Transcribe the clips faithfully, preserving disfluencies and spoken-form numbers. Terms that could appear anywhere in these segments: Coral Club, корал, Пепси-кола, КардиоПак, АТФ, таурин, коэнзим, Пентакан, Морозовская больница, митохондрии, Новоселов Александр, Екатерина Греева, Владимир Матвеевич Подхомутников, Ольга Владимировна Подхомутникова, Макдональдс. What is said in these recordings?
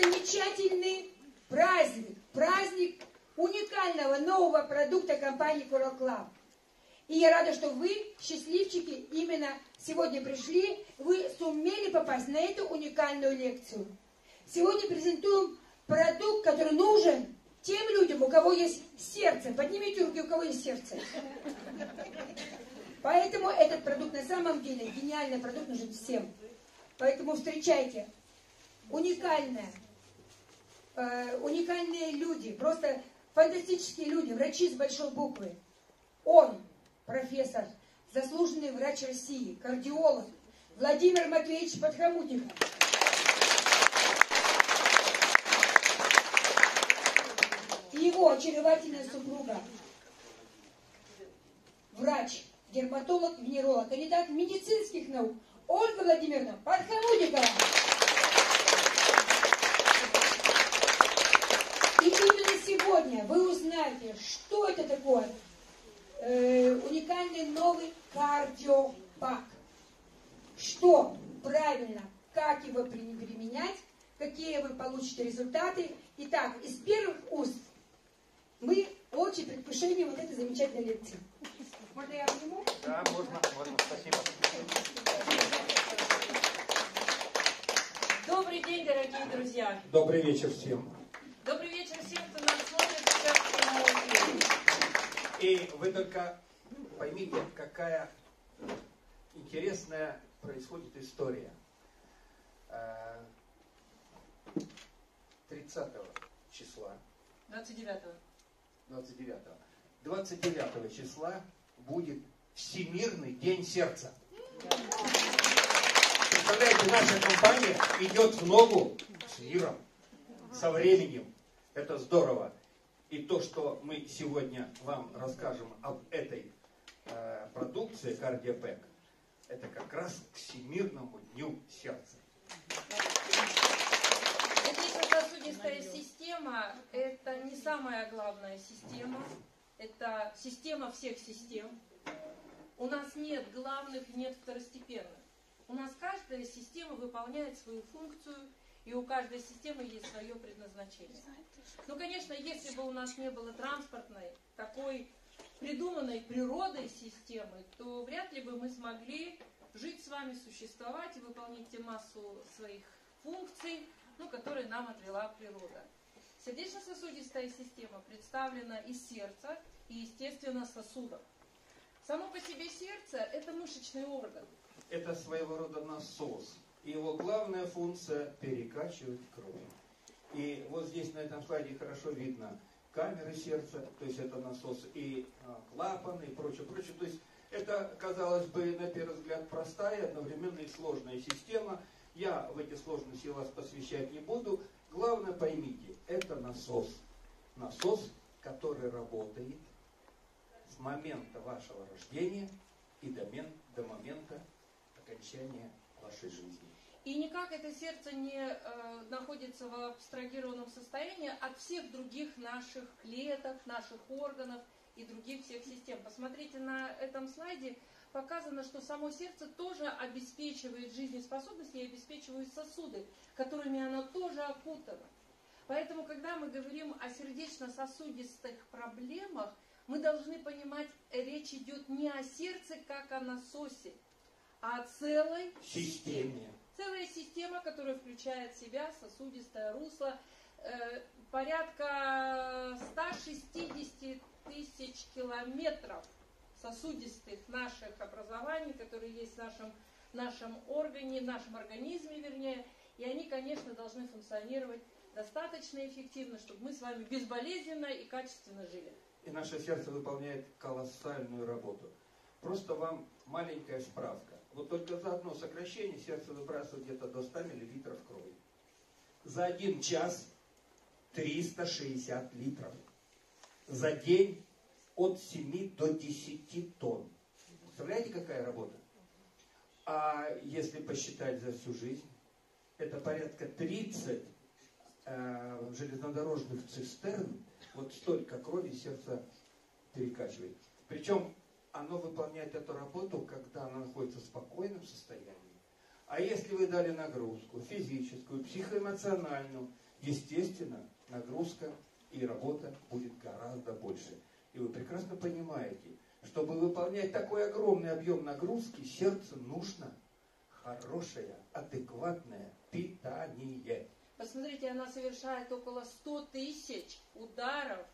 замечательный праздник, праздник уникального нового продукта компании Coral Club. И я рада, что вы, счастливчики, именно сегодня пришли, вы сумели попасть на эту уникальную лекцию. Сегодня презентуем продукт, который нужен тем людям, у кого есть сердце. Поднимите руки, у кого есть сердце. Поэтому этот продукт на самом деле, гениальный продукт, нужен всем. Поэтому встречайте. Уникальное. Э, уникальные люди, просто фантастические люди, врачи с большой буквы. Он, профессор, заслуженный врач России, кардиолог Владимир Матвеевич Подхомутников. И его очаровательная супруга, врач, дерматолог, венеролог, кандидат медицинских наук Ольга Владимировна Подхомутникова. И именно сегодня вы узнаете, что это такое э, уникальный новый кардиопак. Что правильно, как его применять, какие вы получите результаты. Итак, из первых уст мы очень предвкушаем вот этой замечательной лекции. Можно я обниму? Да, можно, можно, спасибо. Добрый день, дорогие друзья. Добрый вечер всем. Добрый вечер всем, кто нас смотрит сейчас на эфире. И вы только поймите, какая интересная происходит история. тридцатого числа. двадцать девятого. двадцать девятого. двадцать девятого числа будет Всемирный день сердца. Представляете, наша компания идет в ногу с миром, со временем. Это здорово. И то, что мы сегодня вам расскажем об этой э, продукции КардиоПак, это как раз к Всемирному дню сердца. Сосудистая система – это не самая главная система. Это система всех систем. У нас нет главных, нет второстепенных. У нас каждая система выполняет свою функцию, и у каждой системы есть свое предназначение. Ну, конечно, если бы у нас не было транспортной, такой придуманной природой системы, то вряд ли бы мы смогли жить с вами, существовать и выполнять ту массу своих функций, ну, которые нам отвела природа. Сердечно-сосудистая система представлена из сердца и, естественно, сосудов. Само по себе сердце – это мышечный орган. Это своего рода насос. И его главная функция – перекачивать кровь. И вот здесь на этом слайде хорошо видно камеры сердца, то есть это насос, и клапаны, и прочее, прочее. То есть это, казалось бы, на первый взгляд простая, одновременно и сложная система. Я в эти сложности вас посвящать не буду. Главное, поймите, это насос. Насос, который работает с момента вашего рождения и до, до момента окончания вашей жизни. И никак это сердце не э, находится в абстрагированном состоянии от всех других наших клеток, наших органов и других всех систем. Посмотрите, на этом слайде показано, что само сердце тоже обеспечивает жизнеспособность и обеспечивает сосуды, которыми оно тоже окутано. Поэтому, когда мы говорим о сердечно-сосудистых проблемах, мы должны понимать, речь идет не о сердце как о насосе, а о целой системе. системе. Целая система, которая включает в себя сосудистое русло, э, порядка ста шестидесяти тысяч километров сосудистых наших образований, которые есть в нашем, нашем органе, в нашем организме, вернее. И они, конечно, должны функционировать достаточно эффективно, чтобы мы с вами безболезненно и качественно жили. И наше сердце выполняет колоссальную работу. Просто вам маленькая справка. Вот только за одно сокращение сердце выбрасывает где-то до ста миллилитров крови. За один час триста шестьдесят литров. За день от семи до десяти тонн. Представляете, какая работа? А если посчитать за всю жизнь, это порядка тридцати э, железнодорожных цистерн, вот столько крови сердце перекачивает. Причем оно выполняет эту работу, когда оно находится в спокойном состоянии. А если вы дали нагрузку физическую, психоэмоциональную, естественно, нагрузка и работа будет гораздо больше. И вы прекрасно понимаете, чтобы выполнять такой огромный объем нагрузки, сердцу нужно хорошее, адекватное питание. Посмотрите, она совершает около ста тысяч ударов.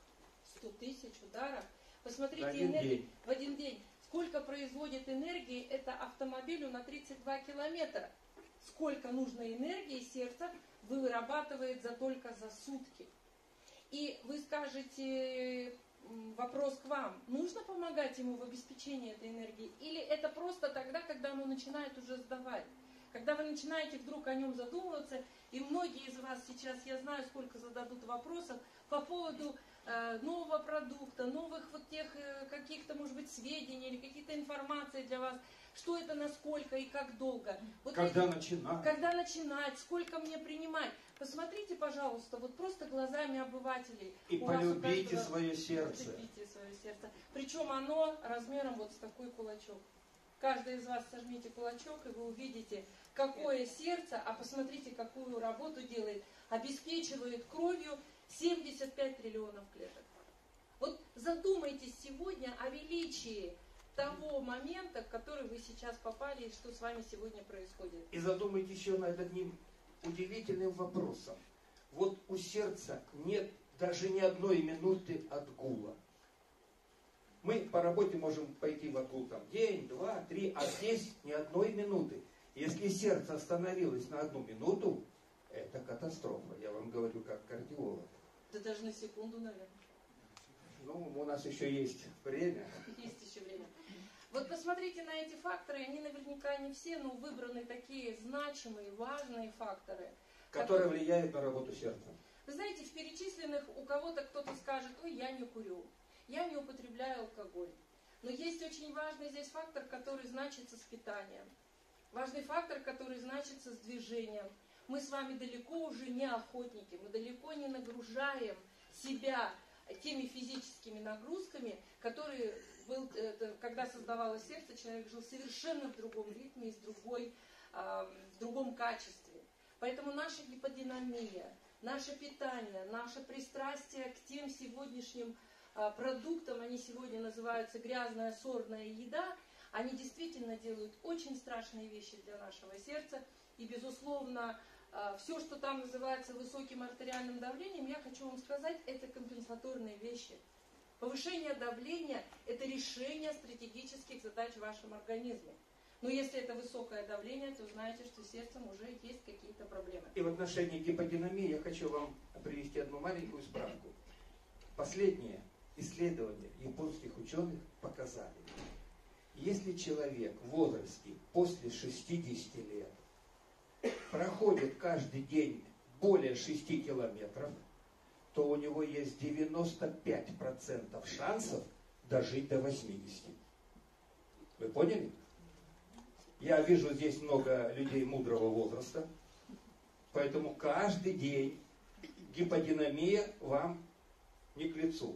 сто тысяч ударов. Посмотрите, один энергию день. В один день. Сколько производит энергии это автомобилю на тридцать два километра. Сколько нужно энергии сердца вырабатывает за только за сутки. И вы скажете, вопрос к вам, нужно помогать ему в обеспечении этой энергии? Или это просто тогда, когда оно начинает уже сдавать? Когда вы начинаете вдруг о нем задумываться, и многие из вас сейчас, я знаю, сколько зададут вопросов по поводу э, нового продукта, новых вот тех э, каких-то, может быть, сведений или каких-то информации для вас, что это, насколько и как долго. Вот когда эти, начинать? Когда начинать, сколько мне принимать. Посмотрите, пожалуйста, вот просто глазами обывателей. И у полюбите вас, свое сердце. Полюбите свое сердце. Причем оно размером вот с такой кулачок. Каждый из вас сожмите кулачок, и вы увидите, какое сердце, а посмотрите, какую работу делает, обеспечивает кровью семьдесят пять триллионов клеток. Вот задумайтесь сегодня о величии того момента, в который вы сейчас попали, и что с вами сегодня происходит. И задумайтесь еще над одним удивительным вопросом. Вот у сердца нет даже ни одной минуты отгула. Мы по работе можем пойти в отгул там день, два, три, а здесь ни одной минуты. Если сердце остановилось на одну минуту, это катастрофа. Я вам говорю как кардиолог. Да даже на секунду, наверное. Ну, у нас еще есть время. Есть еще время. Вот посмотрите на эти факторы, они наверняка не все, но выбраны такие значимые, важные факторы. Которые, которые... влияют на работу сердца. Вы знаете, в перечисленных у кого-то кто-то скажет, ой, я не курю. Я не употребляю алкоголь. Но есть очень важный здесь фактор, который значится с питанием. Важный фактор, который значится с движением. Мы с вами далеко уже не охотники, мы далеко не нагружаем себя теми физическими нагрузками, которые, был, когда создавалось сердце, человек жил совершенно в другом ритме и с другой, в другом качестве. Поэтому наша гиподинамия, наше питание, наше пристрастие к тем сегодняшним продуктам, они сегодня называются грязная сорная еда, они действительно делают очень страшные вещи для нашего сердца. И, безусловно, все, что там называется высоким артериальным давлением, я хочу вам сказать, это компенсаторные вещи. Повышение давления – это решение стратегических задач в вашем организме. Но если это высокое давление, то знаете, что с сердцем уже есть какие-то проблемы. И в отношении гиподинамии я хочу вам привести одну маленькую справку. Последнее исследование японских ученых показали, если человек в возрасте после шестидесяти лет проходит каждый день более шести километров, то у него есть девяносто пять процентов шансов дожить до восьмидесяти. Вы поняли? Я вижу здесь много людей мудрого возраста, поэтому каждый день гиподинамия вам не к лицу.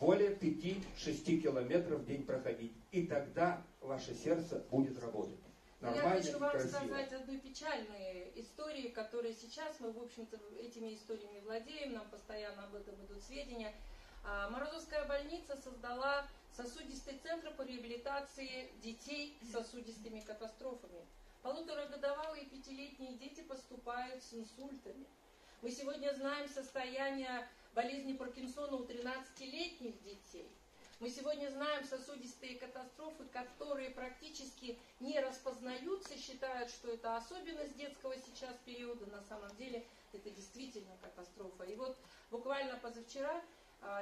Более пяти-шести километров в день проходить. И тогда ваше сердце будет работать. Нормально, я хочу вам красиво сказать одну печальную историю, которая сейчас, мы, в общем-то, этими историями владеем, нам постоянно об этом идут сведения. Морозовская больница создала сосудистый центр по реабилитации детей с сосудистыми катастрофами. Полуторагодовалые и пятилетние дети поступают с инсультами. Мы сегодня знаем состояние болезни Паркинсона у тринадцатилетних детей. Мы сегодня знаем сосудистые катастрофы, которые практически не распознаются, считают, что это особенность детского сейчас периода. На самом деле это действительно катастрофа. И вот буквально позавчера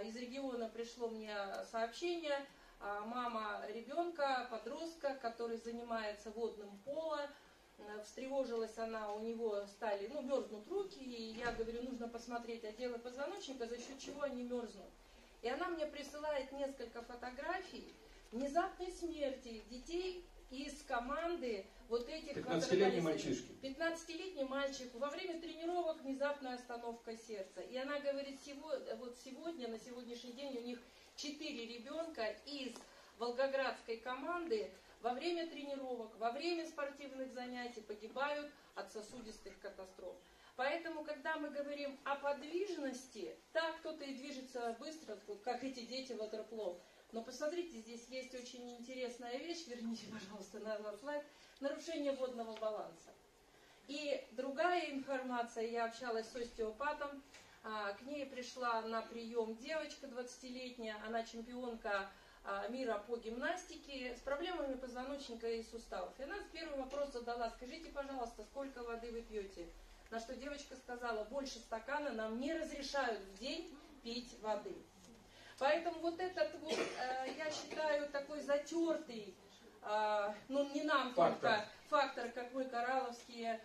из региона пришло мне сообщение. Мама ребенка, подростка, который занимается водным поло. Встревожилась она, у него стали, ну, мерзнут руки, и я говорю, нужно посмотреть отделы позвоночника, за счет чего они мерзнут. И она мне присылает несколько фотографий внезапной смерти детей из команды вот этих... пятнадцатилетний мальчишки. пятнадцатилетний мальчик во время тренировок внезапная остановка сердца. И она говорит, вот сегодня, на сегодняшний день у них четыре ребенка из волгоградской команды во время тренировок, во время спортивных занятий погибают от сосудистых катастроф. Поэтому, когда мы говорим о подвижности, так кто-то и движется быстро, как эти дети ватерплов. Но посмотрите, здесь есть очень интересная вещь, верните, пожалуйста, на слайд, нарушение водного баланса. И другая информация, я общалась с остеопатом, к ней пришла на прием девочка двадцатилетняя, она чемпионка мира по гимнастике, с проблемами позвоночника и суставов. И она первый вопрос задала: скажите, пожалуйста, сколько воды вы пьете? На что девочка сказала: больше стакана нам не разрешают в день пить воды. Поэтому вот этот вот, я считаю, такой затертый, ну не нам только, фактор, как мы, коралловские,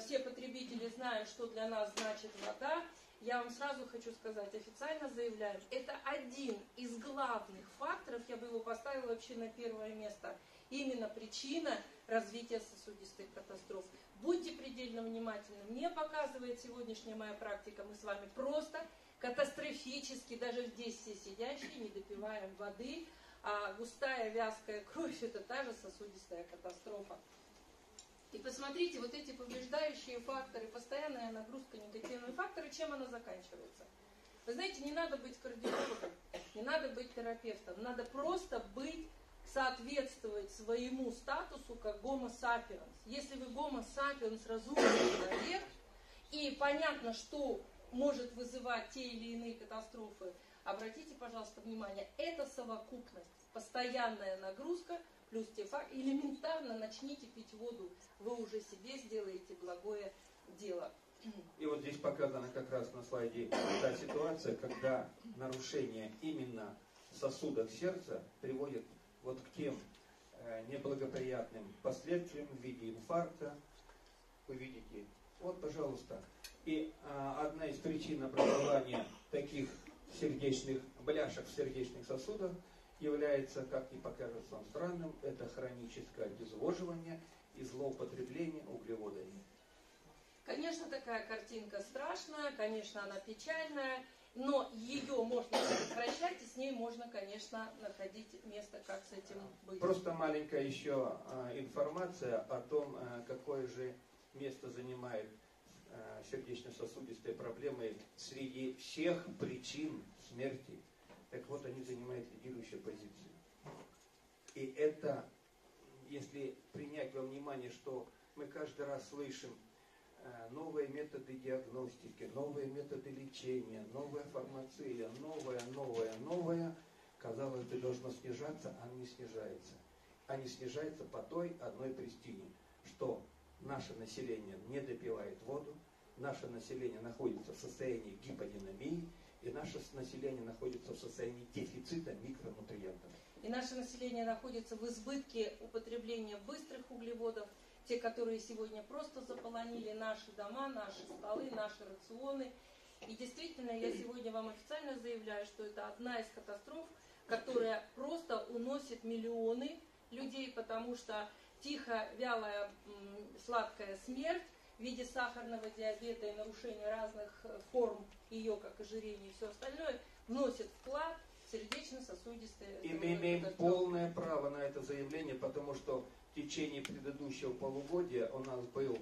все потребители знаем, что для нас значит вода. Я вам сразу хочу сказать, официально заявляю, это один из главных факторов, я бы его поставила вообще на первое место, именно причина развития сосудистых катастроф. Будьте предельно внимательны, мне показывает сегодняшняя моя практика, мы с вами просто катастрофически, даже здесь все сидящие, не допиваем воды, а густая вязкая кровь – это та же сосудистая катастрофа. И посмотрите, вот эти побеждающие факторы, постоянная нагрузка, негативные факторы, чем она заканчивается? Вы знаете, не надо быть кардиологом, не надо быть терапевтом, надо просто быть, соответствовать своему статусу как гомо сапиенс. Если вы гомо сапиенс, разумный человек, и понятно, что может вызывать те или иные катастрофы, обратите, пожалуйста, внимание, это совокупность, постоянная нагрузка, плюс те факты, элементарно начните пить воду, вы уже себе сделаете благое дело. И вот здесь показана как раз на слайде та ситуация, когда нарушение именно сосудов сердца приводит вот к тем неблагоприятным последствиям в виде инфаркта. Вы видите, вот, пожалуйста. И а, одна из причин образования таких сердечных бляшек в сердечных сосудах является, как не покажется вам странным, это хроническое обезвоживание и злоупотребление углеводами. Конечно, такая картинка страшная, конечно, она печальная, но ее можно предотвращать, и с ней можно, конечно, находить место, как с этим быть. Просто маленькая еще информация о том, какое же место занимает сердечно-сосудистые проблемы среди всех причин смерти. Так вот, они занимают лидирующую позицию. И это, если принять во внимание, что мы каждый раз слышим новые методы диагностики, новые методы лечения, новая фармация, новая, новая, новая, казалось бы, должно снижаться, а не снижается. А не снижается по той одной причине, что наше население не допивает воду, наше население находится в состоянии гиподинамии, и наше население находится в состоянии дефицита микронутриентов. И наше население находится в избытке употребления быстрых углеводов, те, которые сегодня просто заполонили наши дома, наши столы, наши рационы. И действительно, я сегодня вам официально заявляю, что это одна из катастроф, которая просто уносит миллионы людей, потому что тихо, вялая, сладкая смерть в виде сахарного диабета и нарушения разных форм ее, как ожирение и все остальное, вносит вклад в сердечно-сосудистые... И мы имеем полное право на это заявление, потому что в течение предыдущего полугодия у нас был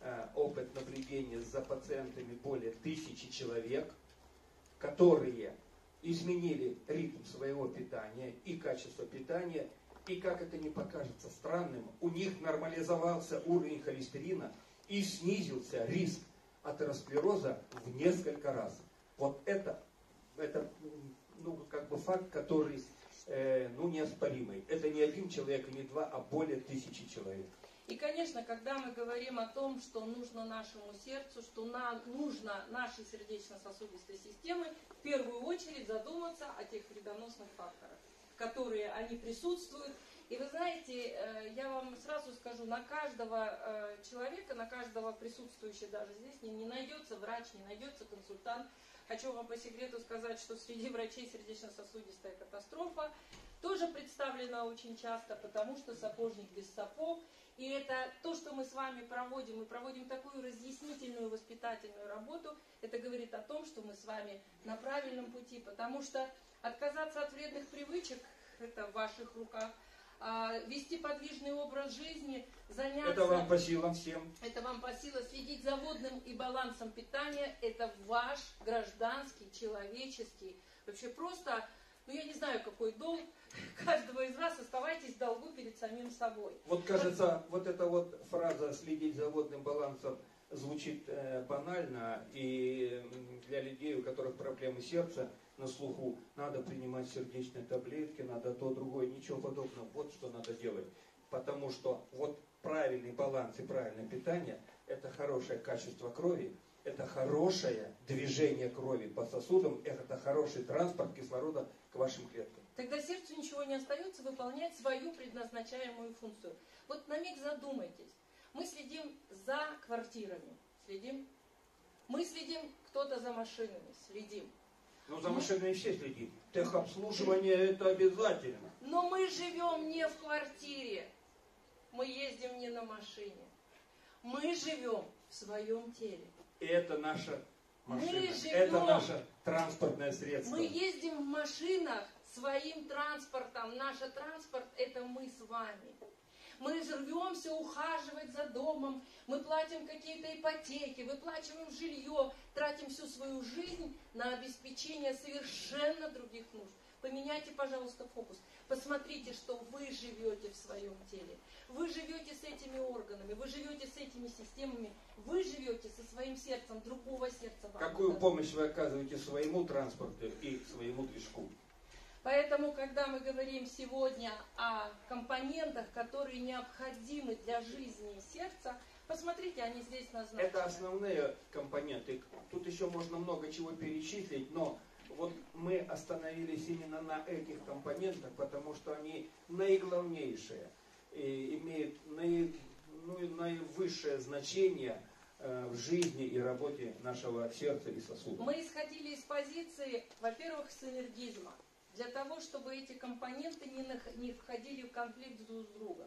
э, опыт наблюдения за пациентами более тысячи человек, которые изменили ритм своего питания и качество питания, и, как это не покажется странным, у них нормализовался уровень холестерина, и снизился риск атеросклероза в несколько раз. Вот это, это ну, как бы факт, который э, ну, неоспоримый. Это не один человек, и не два, а более тысячи человек. И, конечно, когда мы говорим о том, что нужно нашему сердцу, что нам нужно нашей сердечно-сосудистой системе, в первую очередь задуматься о тех вредоносных факторах, которые они присутствуют. И вы знаете, я вам сразу скажу, на каждого человека, на каждого присутствующего даже здесь не найдется врач, не найдется консультант. Хочу вам по секрету сказать, что среди врачей сердечно-сосудистая катастрофа тоже представлена очень часто, потому что сапожник без сапог. И это то, что мы с вами проводим. Мы проводим такую разъяснительную, воспитательную работу. Это говорит о том, что мы с вами на правильном пути, потому что отказаться от вредных привычек, это в ваших руках. вести подвижный образ жизни, заняться... Это вам по силам всем. Это вам по силам. Следить за водным и балансом питания. Это ваш гражданский, человеческий, вообще просто... Ну, я не знаю, какой долг каждого из вас, оставайтесь в долгу перед самим собой. Вот, кажется, вот эта вот фраза «следить за водным балансом» звучит э, банально, и для людей, у которых проблемы сердца, на слуху, надо принимать сердечные таблетки, надо то, другое, ничего подобного. Вот что надо делать. Потому что вот правильный баланс и правильное питание – это хорошее качество крови, это хорошее движение крови по сосудам, это хороший транспорт кислорода к вашим клеткам. Тогда сердцу ничего не остается выполнять свою предназначаемую функцию. Вот на миг задумайтесь. Мы следим за квартирами, следим. Мы следим, кто-то за машинами, следим. Ну, за машиной все следим. Техобслуживание – это обязательно. Но мы живем не в квартире. Мы ездим не на машине. Мы живем в своем теле. И это наша машина. Это наше транспортное средство. Мы ездим в машинах своим транспортом. Наш транспорт – это мы с вами. Мы рвемся ухаживать за домом, мы платим какие-то ипотеки, выплачиваем жилье, тратим всю свою жизнь на обеспечение совершенно других нужд. Поменяйте, пожалуйста, фокус. Посмотрите, что вы живете в своем теле. Вы живете с этими органами, вы живете с этими системами, вы живете со своим сердцем, другого сердца. Какую помощь вы оказываете своему транспорту и своему движку? Поэтому, когда мы говорим сегодня о компонентах, которые необходимы для жизни сердца, посмотрите, они здесь назначены. Это основные компоненты. Тут еще можно много чего перечислить, но вот мы остановились именно на этих компонентах, потому что они наиглавнейшие, и имеют наи, ну, наивысшее значение в жизни и работе нашего сердца и сосудов. Мы исходили из позиции, во-первых, синергизма. Для того, чтобы эти компоненты не, на, не входили в конфликт друг с другом.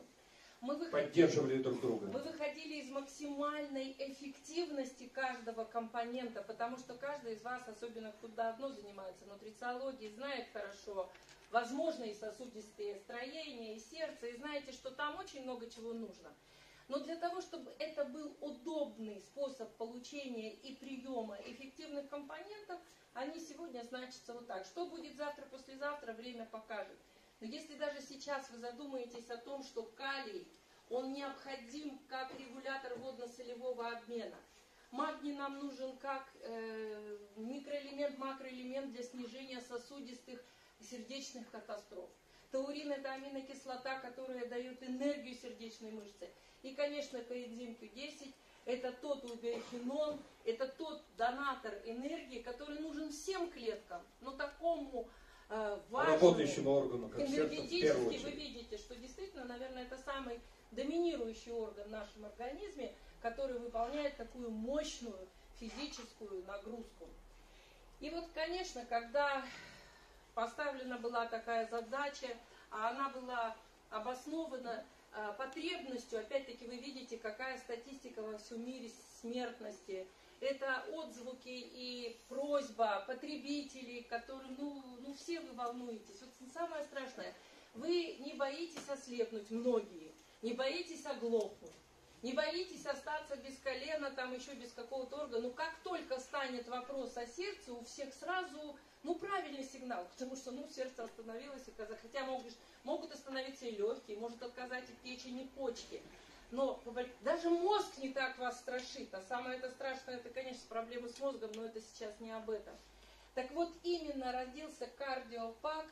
Мы выходили, поддерживали друг друга. Мы выходили из максимальной эффективности каждого компонента, потому что каждый из вас, особенно кто давно занимается нутрициологией, знает хорошо возможные сосудистые строения и сердце, и знаете, что там очень много чего нужно. Но для того, чтобы это был удобный способ получения и приема эффективных компонентов, они сегодня значатся вот так. Что будет завтра, послезавтра, время покажет. Но если даже сейчас вы задумаетесь о том, что калий, он необходим как регулятор водно-солевого обмена. Магний нам нужен как э, микроэлемент, макроэлемент для снижения сосудистых и сердечных катастроф. Таурин – это аминокислота, которая дает энергию сердечной мышце. И, конечно, коэнзим Q десять – это тот убиохинон, это тот донатор энергии, который нужен всем клеткам. Но такому э, важному органу, как энергетически, вы видите, что действительно, наверное, это самый доминирующий орган в нашем организме, который выполняет такую мощную физическую нагрузку. И вот, конечно, когда... поставлена была такая задача, а она была обоснована э, потребностью. Опять-таки вы видите, какая статистика во всем мире смертности. Это отзвуки и просьба потребителей, которые, ну, ну все вы волнуетесь. Вот самое страшное, вы не боитесь ослепнуть, многие, не боитесь оглохнуть, не боитесь остаться без колена, там еще без какого-то органа. Но как только станет вопрос о сердце, у всех сразу... Ну, правильный сигнал, потому что, ну, сердце остановилось, хотя могут, могут остановиться и легкие, может отказать и печень, и почки. Но даже мозг не так вас страшит, а самое это страшное, это, конечно, проблемы с мозгом, но это сейчас не об этом. Так вот, именно родился КардиоПак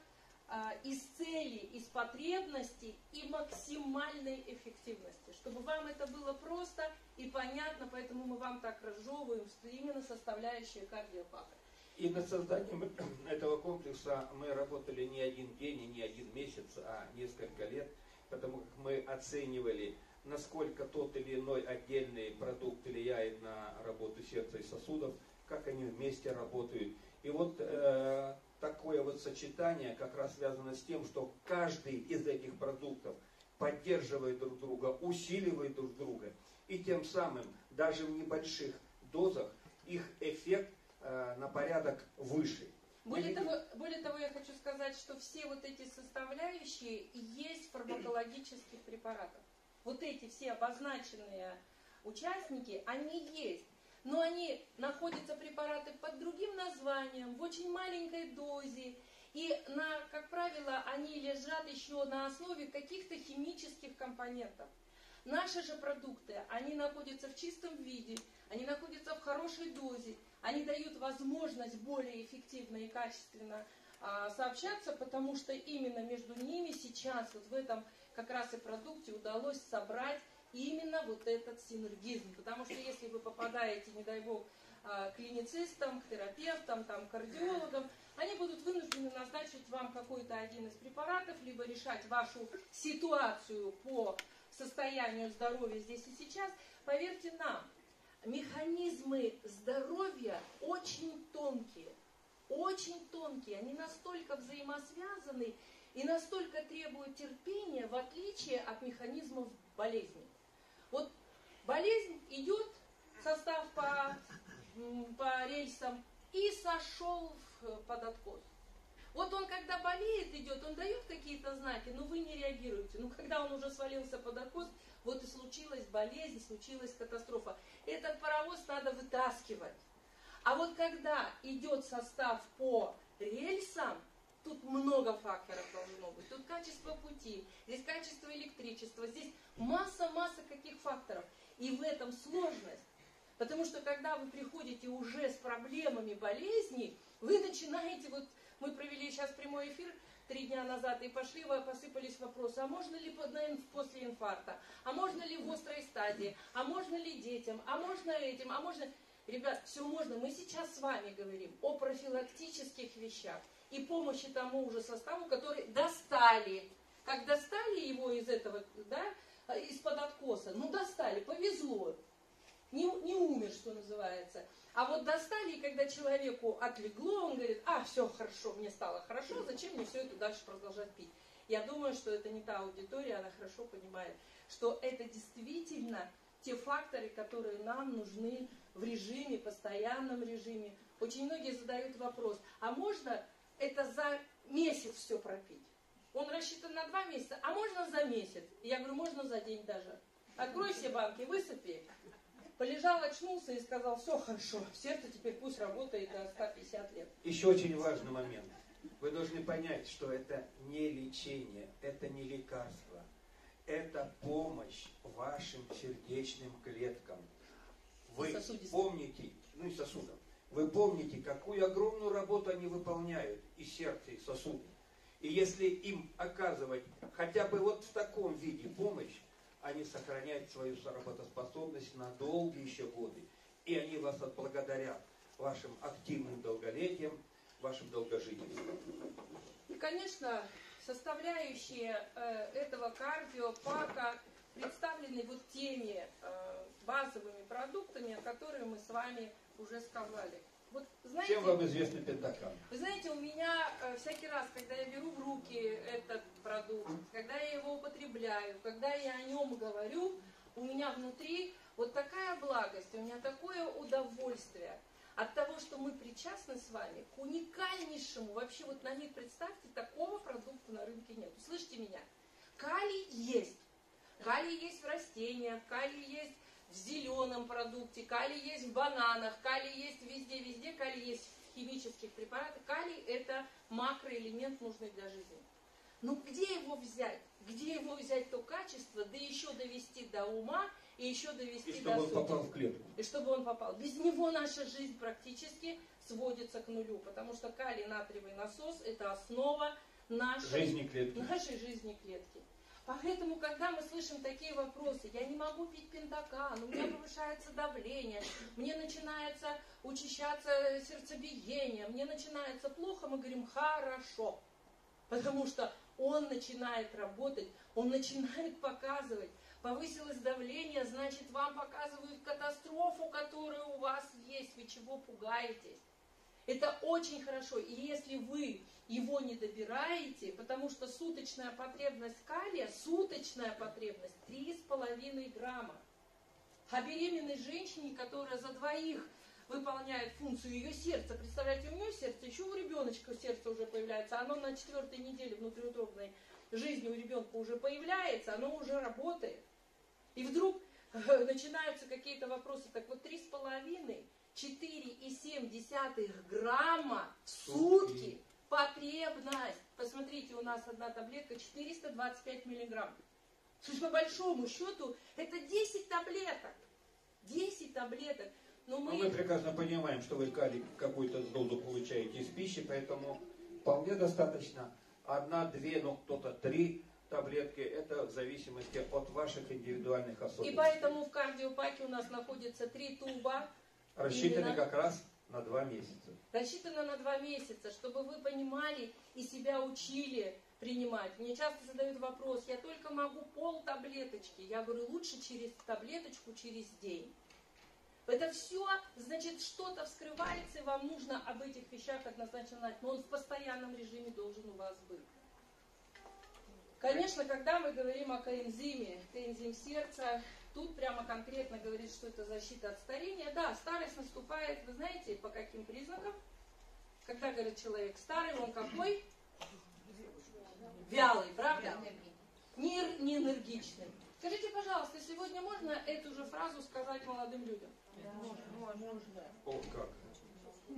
а, из цели, из потребностей и максимальной эффективности. Чтобы вам это было просто и понятно, поэтому мы вам так разжевываем, что именно составляющие КардиоПака. И над созданием этого комплекса мы работали не один день и не один месяц, а несколько лет, потому как мы оценивали, насколько тот или иной отдельный продукт влияет на работу сердца и сосудов, как они вместе работают. И вот э, такое вот сочетание как раз связано с тем, что каждый из этих продуктов поддерживает друг друга, усиливает друг друга, и тем самым даже в небольших дозах их эффект на порядок выше. Более того, более того, я хочу сказать, что все вот эти составляющие есть в фармакологических препаратах. Вот эти все обозначенные участники, они есть. Но они находятся, препараты, под другим названием, в очень маленькой дозе. И, на, как правило, они лежат еще на основе каких-то химических компонентов. Наши же продукты, они находятся в чистом виде, они находятся в хорошей дозе, они дают возможность более эффективно и качественно а, сообщаться, потому что именно между ними сейчас, вот в этом как раз и продукте удалось собрать именно вот этот синергизм. Потому что если вы попадаете, не дай бог, к клиницистам, к терапевтам, там, кардиологам, они будут вынуждены назначить вам какой-то один из препаратов, либо решать вашу ситуацию по состоянию здоровья здесь и сейчас. Поверьте нам, механизмы здоровья очень тонкие, очень тонкие, они настолько взаимосвязаны и настолько требуют терпения, в отличие от механизмов болезни. Вот болезнь идет, состав по, по рельсам, и сошел под откос. Вот он, когда болеет, идет, он дает какие-то знаки, но вы не реагируете. Но когда он уже свалился под откос, вот и случилась болезнь, случилась катастрофа. Этот паровоз надо вытаскивать. А вот когда идет состав по рельсам, тут много факторов должно быть. Тут качество пути, здесь качество электричества, здесь масса-масса каких факторов. И в этом сложность. Потому что когда вы приходите уже с проблемами болезни, вы начинаете, вот мы провели сейчас прямой эфир три дня назад, и пошли, посыпались вопросы, а можно ли после инфаркта, а можно ли в острой стадии, а можно ли детям, а можно этим, а можно... Ребят, все можно. Мы сейчас с вами говорим о профилактических вещах и помощи тому уже составу, который достали. Как достали его из этого, да, из-под откоса, ну достали, повезло. Не, не умер, что называется. А вот достали, и когда человеку отлегло, он говорит, а, все хорошо, мне стало хорошо, зачем мне все это дальше продолжать пить? Я думаю, что это не та аудитория, она хорошо понимает, что это действительно те факторы, которые нам нужны в режиме, постоянном режиме. Очень многие задают вопрос, а можно это за месяц все пропить? Он рассчитан на два месяца, а можно за месяц? Я говорю, можно за день даже. Открой все банки, высыпи. Полежал, очнулся и сказал, все хорошо, сердце теперь пусть работает до ста пятидесяти лет. Еще очень важный момент. Вы должны понять, что это не лечение, это не лекарство. Это помощь вашим сердечным клеткам. Вы помните, ну и сосудам, вы помните, какую огромную работу они выполняют, и сердце, и сосуды. И если им оказывать хотя бы вот в таком виде помощь, они сохраняют свою работоспособность на долгие еще годы. И они вас отблагодарят вашим активным долголетием, вашим долгожительством. И, конечно, составляющие э, этого кардиопака представлены вот теми э, базовыми продуктами, о которых мы с вами уже сказали. Вот, знаете, чем вам известны пентакан? Вы знаете, у меня э, всякий раз, когда я беру в руки этот продукт, когда я его употребляю, когда я о нем говорю, у меня внутри вот такая благость, у меня такое удовольствие от того, что мы причастны с вами к уникальнейшему, вообще вот на них представьте, такого продукта на рынке нет. Услышьте меня, калий есть, калий есть в растениях, калий есть в зеленом продукте, калий есть в бананах, калий есть везде-везде, калий есть в химических препаратах. Калий – это макроэлемент, нужный для жизни. Но где его взять? Где его взять то качество, да еще довести до ума и еще довести и до сути. И чтобы он попал в клетку. И чтобы он попал. Без него наша жизнь практически сводится к нулю, потому что калий-натриевый насос – это основа нашей жизни клетки. Нашей жизни клетки. Поэтому, когда мы слышим такие вопросы, я не могу пить пентакан, у меня повышается давление, мне начинается учащаться сердцебиение, мне начинается плохо, мы говорим «хорошо». Потому что он начинает работать, он начинает показывать. Повысилось давление, значит, вам показывают катастрофу, которая у вас есть, вы чего пугаетесь. Это очень хорошо. И если вы его не добираете, потому что суточная потребность калия, суточная потребность три с половиной грамма. А беременной женщине, которая за двоих выполняет функцию ее сердца. Представляете, у нее сердце, еще у ребеночка сердце уже появляется. Оно на четвертой неделе внутриутробной жизни у ребенка уже появляется, оно уже работает. И вдруг начинаются какие-то вопросы. Так вот, три с половиной — четыре и семь десятых грамма в сутки потребность. Посмотрите, у нас одна таблетка четыреста двадцать пять миллиграмм. То есть, по большому счету, это десять таблеток. десять таблеток. Но мы... Но мы прекрасно понимаем, что вы калий какую-то дозу получаете из пищи, поэтому вполне достаточно. Одна, две, ну кто-то три таблетки. Это в зависимости от ваших индивидуальных особенностей. И поэтому в кардиопаке у нас находится три туба. Рассчитаны как раз на два месяца. Рассчитано на два месяца, чтобы вы понимали и себя учили принимать. Мне часто задают вопрос, я только могу пол таблеточки. Я говорю, лучше через таблеточку, через день. Это все, значит, что-то вскрывается, и вам нужно об этих вещах однозначно знать. Но он в постоянном режиме должен у вас быть. Конечно, когда мы говорим о коэнзиме, коэнзим сердца, тут прямо конкретно говорит, что это защита от старения. Да, старость наступает, вы знаете, по каким признакам? Когда, говорит, человек старый, он какой? Вялый, правда? Не энергичный. Скажите, пожалуйста, сегодня можно эту же фразу сказать молодым людям? Да, можно. Можно. О, как?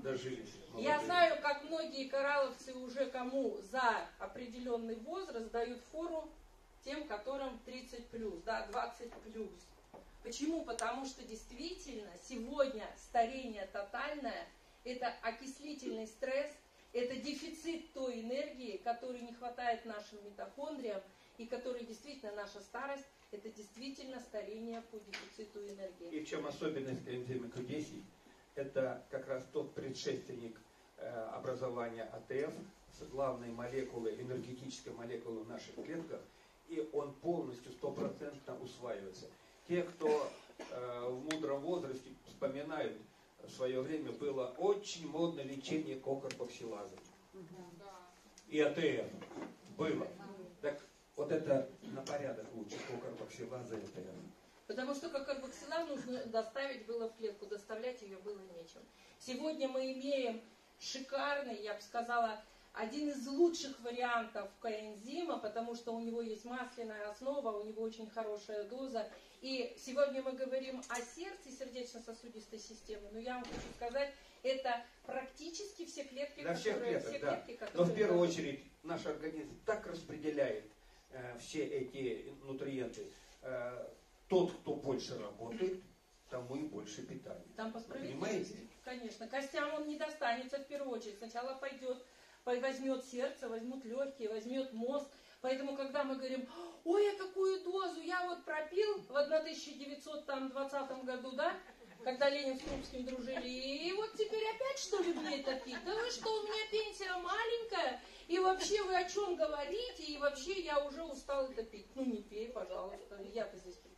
Дожили. Молодые. Я знаю, как многие коралловцы уже кому за определенный возраст дают фору тем, которым тридцать плюс, да, двадцать плюс. Почему? Потому что действительно сегодня старение тотальное, это окислительный стресс, это дефицит той энергии, которой не хватает нашим митохондриям, и которой действительно наша старость, это действительно старение по дефициту энергии. И в чем особенность коэнзима ку десять? Это как раз тот предшественник образования АТФ, главной молекулы, энергетической молекулы в наших клетках, и он полностью, стопроцентно усваивается. Те, кто э, в мудром возрасте вспоминают, в свое время было очень модно лечение кокорпоксилаза. И АТФ было. Так вот это на порядок лучше кокорпоксилаза и АТФ. Потому что кокорпоксилаз нужно доставить было в клетку, доставлять ее было нечем. Сегодня мы имеем шикарный, я бы сказала, один из лучших вариантов коэнзима, потому что у него есть масляная основа, у него очень хорошая доза. И сегодня мы говорим о сердце, сердечно-сосудистой системе, но я вам хочу сказать, это практически все клетки, да, которые... Всех клеток, все да. клетки, которые... Но в первую очередь наш организм так распределяет э, все эти нутриенты. Э, тот, кто больше работает, тому и больше питания. Там по справедливости, конечно. Костям он не достанется в первую очередь. Сначала пойдет... Возьмет сердце, возьмут легкие, возьмет мозг. Поэтому, когда мы говорим, ой, а какую дозу я вот пропил в тысяча девятьсот двадцатом году, да, когда Ленин с Крупским дружили, и вот теперь опять что ли мне это пить? Да вы что, у меня пенсия маленькая, и вообще вы о чем говорите, и вообще я уже устал это пить. Ну не пей, пожалуйста, я-то здесь при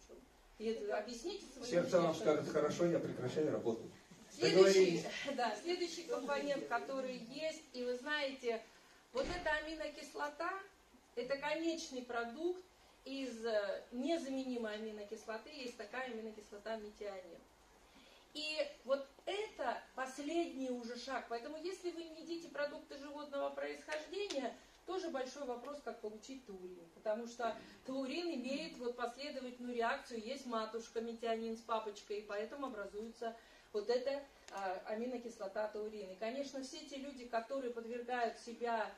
чем? Это, объясните своим. Сердце вам скажет, хорошо, я прекращаю работать. Следующий, да, следующий компонент, который есть, и вы знаете, вот эта аминокислота, это конечный продукт из незаменимой аминокислоты, есть такая аминокислота метионин. И вот это последний уже шаг, поэтому если вы не едите продукты животного происхождения, тоже большой вопрос, как получить таурин, потому что таурин имеет вот последовательную реакцию, есть матушка метионин с папочкой, и поэтому образуется вот это а, аминокислота таурин. И, конечно, все те люди, которые подвергают себя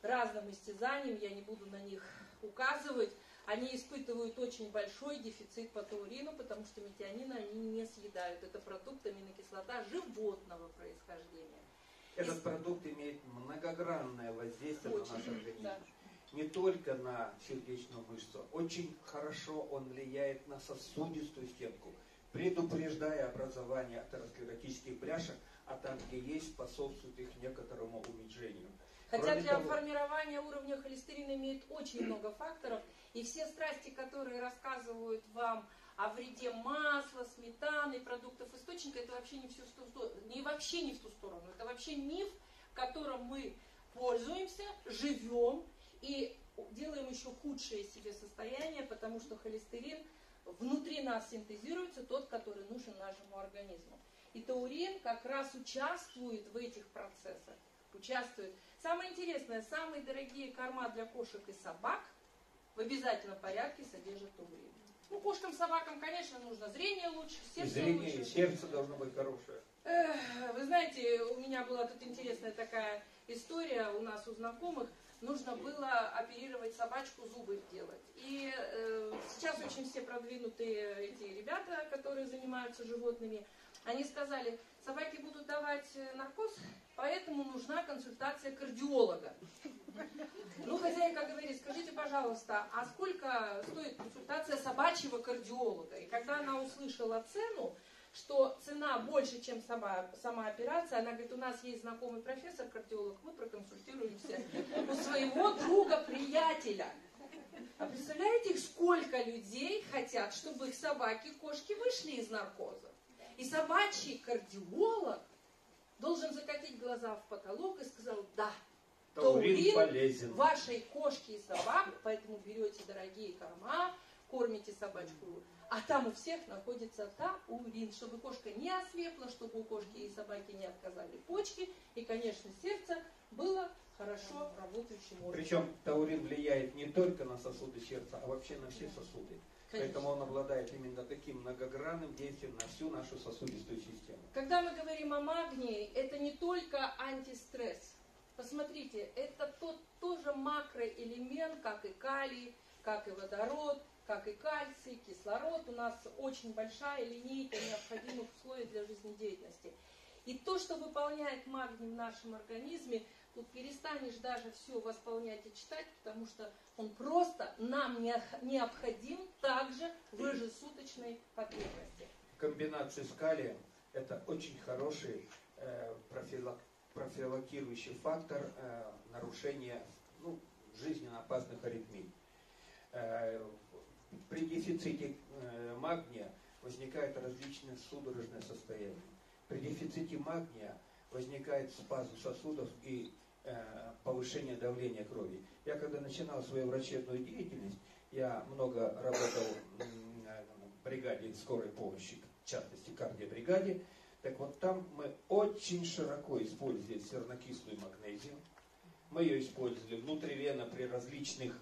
разным истязаниям, я не буду на них указывать, они испытывают очень большой дефицит по таурину, потому что метионина они не съедают. Это продукт аминокислота животного происхождения. Этот И... продукт имеет многогранное воздействие очень, на наш организм. Да. Не только на сердечную мышцу. Очень хорошо он влияет на сосудистую стенку, предупреждая образование атеросклеротических бляшек, а там, где есть, способствует их некоторому уменьшению. Хотя Кроме для того... формирования уровня холестерина имеет очень много факторов, и все страсти, которые рассказывают вам о вреде масла, сметаны, продуктов источника, это вообще не, всю, не, вообще не в ту сторону. Это вообще миф, которым мы пользуемся, живем и делаем еще худшее себе состояние, потому что холестерин внутри нас синтезируется тот, который нужен нашему организму. И таурин как раз участвует в этих процессах. Участвует. Самое интересное, самые дорогие корма для кошек и собак в обязательном порядке содержат таурин. Ну, кошкам, собакам, конечно, нужно зрение лучше, сердце зрение, лучше. Сердце должно быть хорошее. Эх, вы знаете, у меня была тут интересная такая история, у нас у знакомых. Нужно было оперировать собачку, зубы делать. И э, сейчас очень все продвинутые эти ребята, которые занимаются животными, они сказали, собаки будут давать наркоз, поэтому нужна консультация кардиолога. Ну, хозяйка говорит, скажите, пожалуйста, а сколько стоит консультация собачьего кардиолога? И когда она услышала цену, что цена больше, чем сама, сама операция, она говорит, у нас есть знакомый профессор-кардиолог, мы проконсультируемся у своего друга-приятеля. А представляете, сколько людей хотят, чтобы их собаки, кошки вышли из наркоза? И собачий кардиолог должен закатить глаза в потолок и сказал, да, таурин полезен вашей кошке и собаке, поэтому берете дорогие корма, кормите собачку, а там у всех находится таурин, чтобы кошка не ослепла, чтобы у кошки и собаки не отказали почки, и, конечно, сердце было хорошо работающим органом. Причем таурин влияет не только на сосуды сердца, а вообще на все сосуды. Конечно. Поэтому он обладает именно таким многогранным действием на всю нашу сосудистую систему. Когда мы говорим о магнии, это не только антистресс. Посмотрите, это тот тоже макроэлемент, как и калий, как и водород, как и кальций, кислород. У нас очень большая линейка необходимых условий для жизнедеятельности. И то, что выполняет магний в нашем организме, тут перестанешь даже все восполнять и читать, потому что он просто нам необходим также в ежесуточной потребности. В комбинации с калием это очень хороший э, профилак, профилактирующий фактор э, нарушения ну, жизненно опасных аритмий. Э, При дефиците магния возникают различные судорожные состояния. При дефиците магния возникает спазм сосудов и э, повышение давления крови. Я когда начинал свою врачебную деятельность, я много работал в бригаде скорой помощи, в частности кардиобригаде. Так вот там мы очень широко использовали сернокислую магнезию. Мы ее использовали внутривенно при различных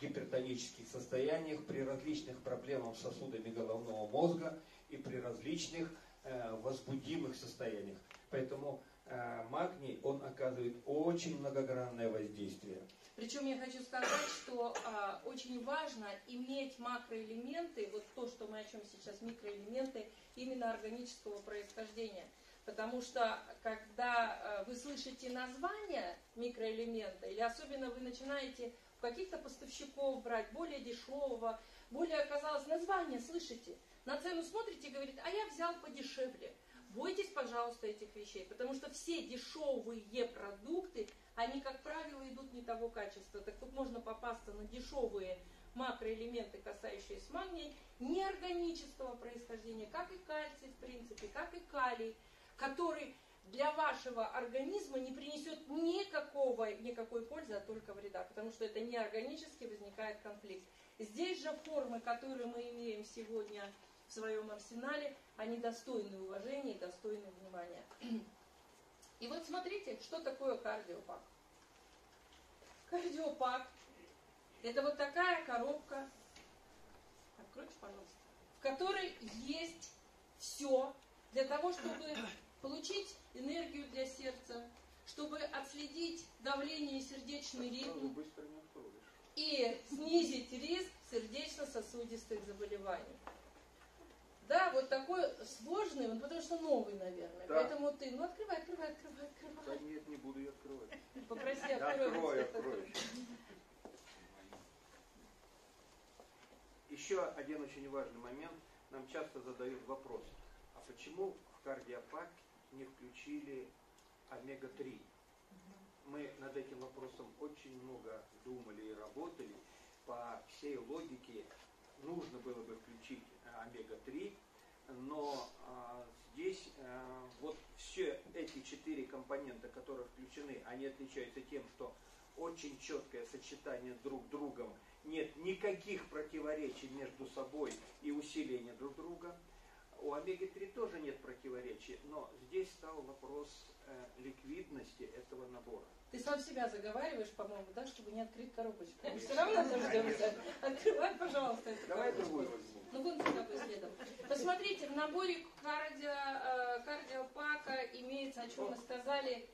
гипертонических состояниях, при различных проблемах с сосудами головного мозга и при различных э, возбудимых состояниях. Поэтому э, магний, он оказывает очень многогранное воздействие. Причем я хочу сказать, что э, очень важно иметь макроэлементы, вот то, что мы о чем сейчас, микроэлементы именно органического происхождения. Потому что, когда э, вы слышите название микроэлемента, или особенно вы начинаете каких-то поставщиков брать, более дешевого, более, оказалось, название, слышите, на цену смотрите и говорит, а я взял подешевле. Бойтесь, пожалуйста, этих вещей, потому что все дешевые продукты, они, как правило, идут не того качества. Так вот можно попасться на дешевые макроэлементы, касающиеся магния, неорганического происхождения, как и кальций, в принципе, как и калий, который для вашего организма не принесет никакого, никакой пользы, а только вреда, потому что это неорганически возникает конфликт. Здесь же формы, которые мы имеем сегодня в своем арсенале, они достойны уважения и достойны внимания. И вот смотрите, что такое кардиопак. Кардиопак – это вот такая коробка, откройте, пожалуйста, в которой есть все для того, чтобы получить энергию для сердца, чтобы отследить давление и сердечный ритм и снизить риск сердечно-сосудистых заболеваний. Да, вот такой сложный, он потому что новый, наверное. Да. Поэтому ты, ну открывай, открывай, открывай, открывай. Да нет, не буду я открывать. Попроси, открой. Открою. Еще один очень важный момент. Нам часто задают вопрос, а почему в кардиопак не включили омега три. Мы над этим вопросом очень много думали и работали. По всей логике нужно было бы включить омега три, но э, здесь э, вот все эти четыре компонента, которые включены, они отличаются тем, что очень четкое сочетание друг с другом, нет никаких противоречий между собой и усиления друг друга. У омеги три тоже нет противоречий, но сам себя заговариваешь, по-моему, да, чтобы не открыть коробочку. Все равно дождемся. Открывай, пожалуйста, эту коробочку. Ну, вон с тобой следом. Посмотрите, в наборе кардиопака имеется, о чем мы сказали,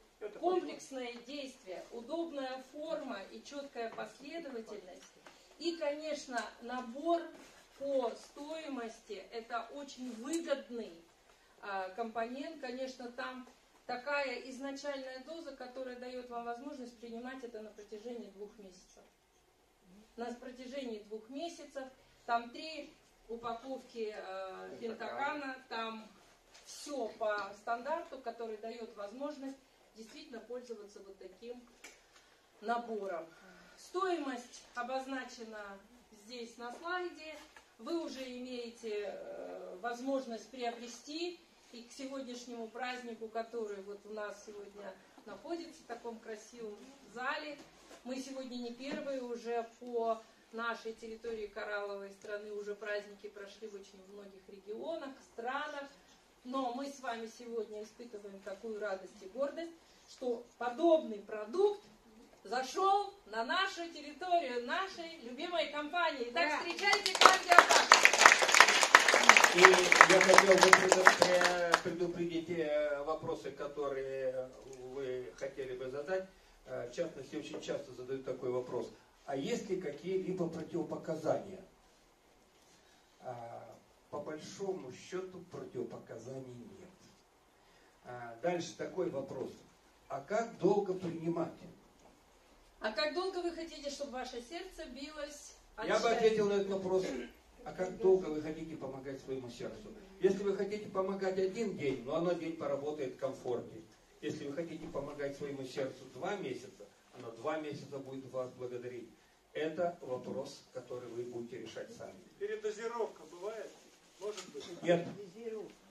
комплексное действие, удобная форма и четкая последовательность. И, конечно, набор по стоимости – это очень выгодный компонент. Конечно, там такая изначальная доза, которая дает вам возможность принимать это на протяжении двух месяцев. На протяжении двух месяцев там три упаковки э, пентакана, там все по стандарту, который дает возможность действительно пользоваться вот таким набором. Стоимость обозначена здесь на слайде. Вы уже имеете э, возможность приобрести. И к сегодняшнему празднику, который вот у нас сегодня находится в таком красивом зале, мы сегодня не первые, уже по нашей территории коралловой страны уже праздники прошли в очень многих регионах, странах. Но мы с вами сегодня испытываем такую радость и гордость, что подобный продукт зашел на нашу территорию нашей любимой компании. Итак, да. Встречайте «КардиоПак». И я хотел бы предупредить вопросы, которые вы хотели бы задать. В частности, очень часто задают такой вопрос. А есть ли какие-либо противопоказания? По большому счету противопоказаний нет. Дальше такой вопрос. А как долго принимать? А как долго вы хотите, чтобы ваше сердце билось? Я бы ответил на этот вопрос. А как долго вы хотите помогать своему сердцу? Если вы хотите помогать один день, но оно день поработает комфортнее. Если вы хотите помогать своему сердцу два месяца, оно два месяца будет вас благодарить. Это вопрос, который вы будете решать сами. Передозировка бывает? Может быть? Нет.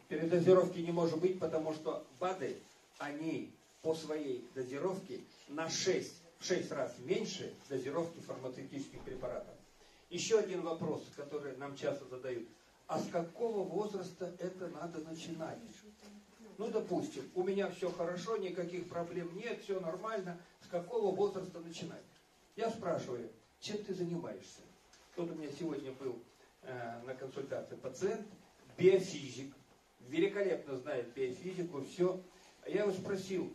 Передозировки не может быть, потому что БАДы, они по своей дозировке на шесть, в шесть раз меньше дозировки фармацевтических препаратов. Еще один вопрос, который нам часто задают. А с какого возраста это надо начинать? Ну, допустим, у меня все хорошо, никаких проблем нет, все нормально. С какого возраста начинать? Я спрашиваю, чем ты занимаешься? Вот у меня сегодня был э, на консультации пациент, биофизик. Великолепно знает биофизику, все. Я его спросил,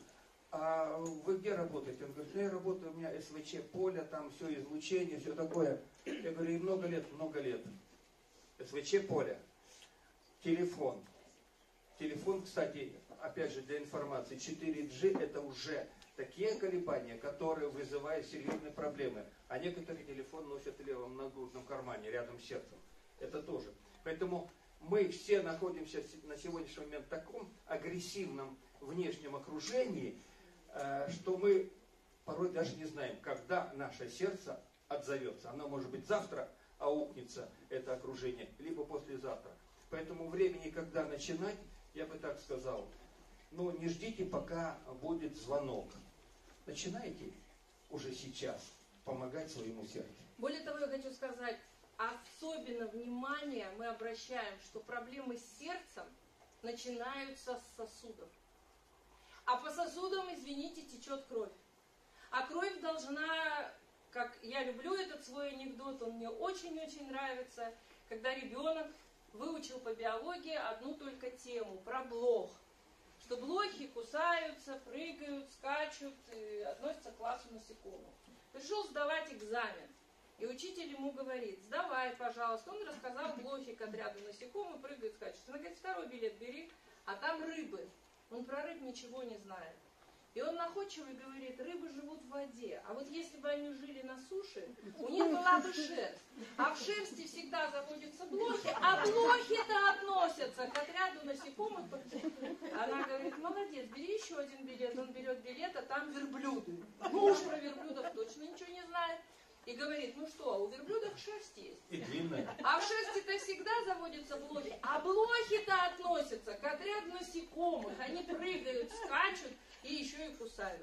а вы где работаете? Он говорит, я работаю, у меня СВЧ, поле, там все излучение, все такое. Я говорю, и много лет, много лет. СВЧ, поле. Телефон. Телефон, кстати, опять же для информации, четыре джи это уже такие колебания, которые вызывают серьезные проблемы. А некоторые телефон носят в левом нагрудном кармане, рядом с сердцем. Это тоже. Поэтому мы все находимся на сегодняшний момент в таком агрессивном внешнем окружении, что мы порой даже не знаем, когда наше сердце отзовется. Оно может быть завтра аукнется, это окружение, либо послезавтра. Поэтому времени, когда начинать, я бы так сказал, ну не ждите, пока будет звонок. Начинайте уже сейчас помогать своему сердцу. Более того, я хочу сказать, особенно внимание мы обращаем, что проблемы с сердцем начинаются с сосудов. А по сосудам, извините, течет кровь. А кровь должна, как я люблю этот свой анекдот, он мне очень-очень нравится, когда ребенок выучил по биологии одну только тему, про блох. Что блохи кусаются, прыгают, скачут и относятся к классу насекомых. Пришел сдавать экзамен. И учитель ему говорит, сдавай, пожалуйста. Он рассказал блохи к отряду насекомых, прыгают, скачут. Она говорит, второй билет бери, а там рыбы. Он про рыб ничего не знает. И он находчивый говорит, рыбы живут в воде. А вот если бы они жили на суше, у них была бы шерсть. А в шерсти всегда заводятся блохи, а блохи-то относятся к отряду насекомых. Она говорит, молодец, бери еще один билет. Он берет билет, а там верблюды. Ну уж про верблюдов точно ничего не знает. И говорит, ну что, у верблюдов шерсть есть. И длинная. А в шерсти-то всегда заводятся блохи. А блохи-то относятся к отряду насекомых. Они прыгают, скачут и еще и кусают.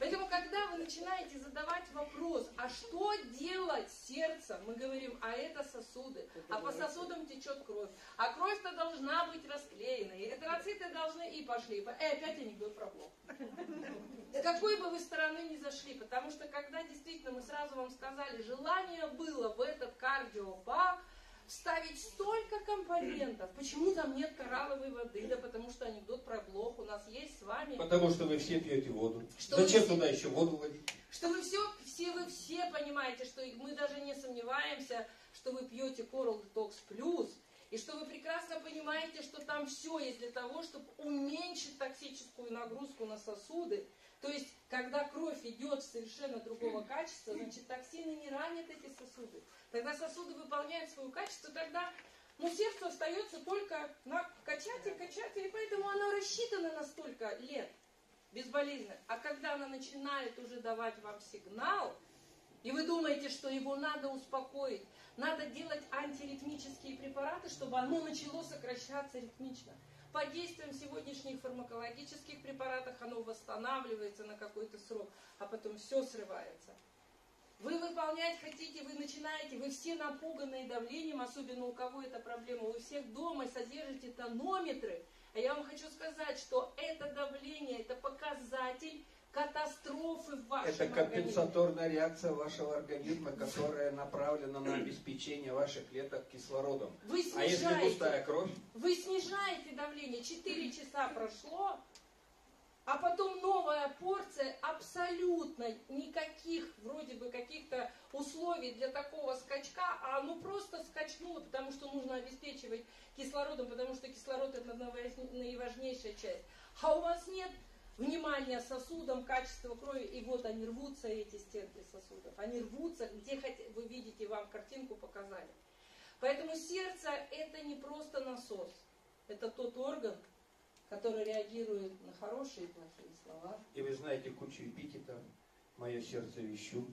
Поэтому, когда вы начинаете задавать вопрос, а что делать сердцем, мы говорим, а это сосуды. А по сосудам течет кровь. А кровь-то должна быть расклеена. И эритроциты должны и пошли. И опять анекдот про блох. С какой бы вы стороны ни зашли, потому что когда действительно мы сразу вам сказали, желание было в этот кардиопак вставить столько компонентов. Почему там нет коралловой воды? Да потому что анекдот про блох у нас есть с вами. Потому что вы все пьете воду. Что Зачем туда все... еще воду водить? Что вы все, все, вы все понимаете, что мы даже не сомневаемся, что вы пьете Coral Detox Plus. И что вы прекрасно понимаете, что там все есть для того, чтобы уменьшить токсическую нагрузку на сосуды. То есть, когда кровь идет совершенно другого качества, значит, токсины не ранят эти сосуды. Тогда сосуды выполняют свое качество, тогда ну, сердце остается только на качать и качать, и поэтому оно рассчитано на столько лет безболезненно. А когда она начинает уже давать вам сигнал, и вы думаете, что его надо успокоить, надо делать антиритмические препараты, чтобы оно начало сокращаться ритмично. По действиям сегодняшних фармакологических препаратов оно восстанавливается на какой-то срок, а потом все срывается. Вы выполнять хотите, вы начинаете, вы все напуганные давлением, особенно у кого эта проблема, у всех дома содержите тонометры. А я вам хочу сказать, что это давление, это показатель катастрофы в вашем организме. Это компенсаторная реакция вашего организма, которая направлена на обеспечение ваших клеток кислородом. Вы снижаете, а если густая кровь? Вы снижаете давление. четыре часа прошло, а потом новая порция абсолютно никаких, вроде бы, каких-то условий для такого скачка, а оно просто скачнуло, потому что нужно обеспечивать кислородом, потому что кислород – это наиважнейшая часть. А у вас нет внимание сосудам, качество крови, и вот они рвутся, эти стенки сосудов. Они рвутся, где вы видите, вам картинку показали. Поэтому сердце это не просто насос. Это тот орган, который реагирует на хорошие и плохие слова. И вы знаете кучу эпитетов. Мое сердце вещу.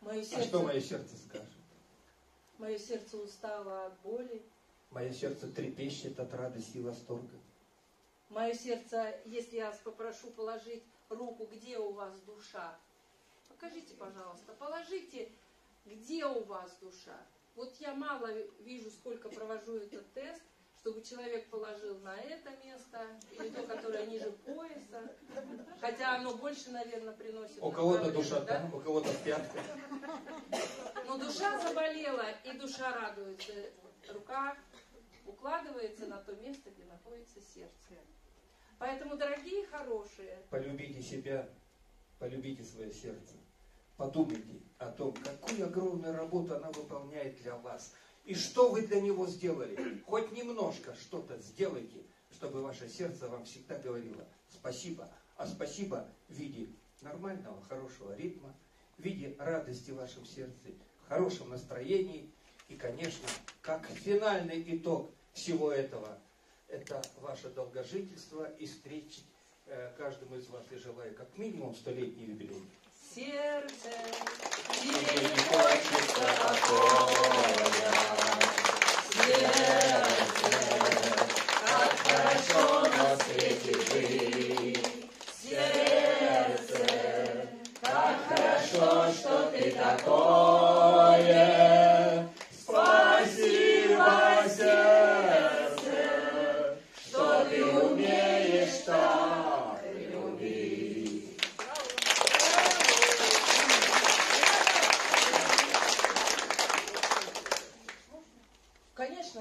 Мое сердце... А что мое сердце скажет? Мое сердце устало от боли. Мое сердце трепещет от радости и восторга. Мое сердце, если я вас попрошу положить руку, где у вас душа? Покажите, пожалуйста, положите, где у вас душа? Вот я мало вижу, сколько провожу этот тест, чтобы человек положил на это место, или то, которое ниже пояса, хотя оно больше, наверное, приносит... У кого-то душа там, да? У кого-то в пятках. Но душа заболела, и душа радуется. Рука укладывается на то место, где находится сердце. Поэтому, дорогие хорошие, полюбите себя, полюбите свое сердце. Подумайте о том, какую огромную работу она выполняет для вас. И что вы для него сделали. Хоть немножко что-то сделайте, чтобы ваше сердце вам всегда говорило спасибо. А спасибо в виде нормального, хорошего ритма, в виде радости в вашем сердце, в хорошем настроении. И, конечно, как финальный итог всего этого, это ваше долгожительство и встреч э, каждому из вас, я желаю как минимум столетний юбилей. Сердце, тебе не хочется покоя, сердце, как хорошо на свете жить, сердце, как хорошо, что ты такое.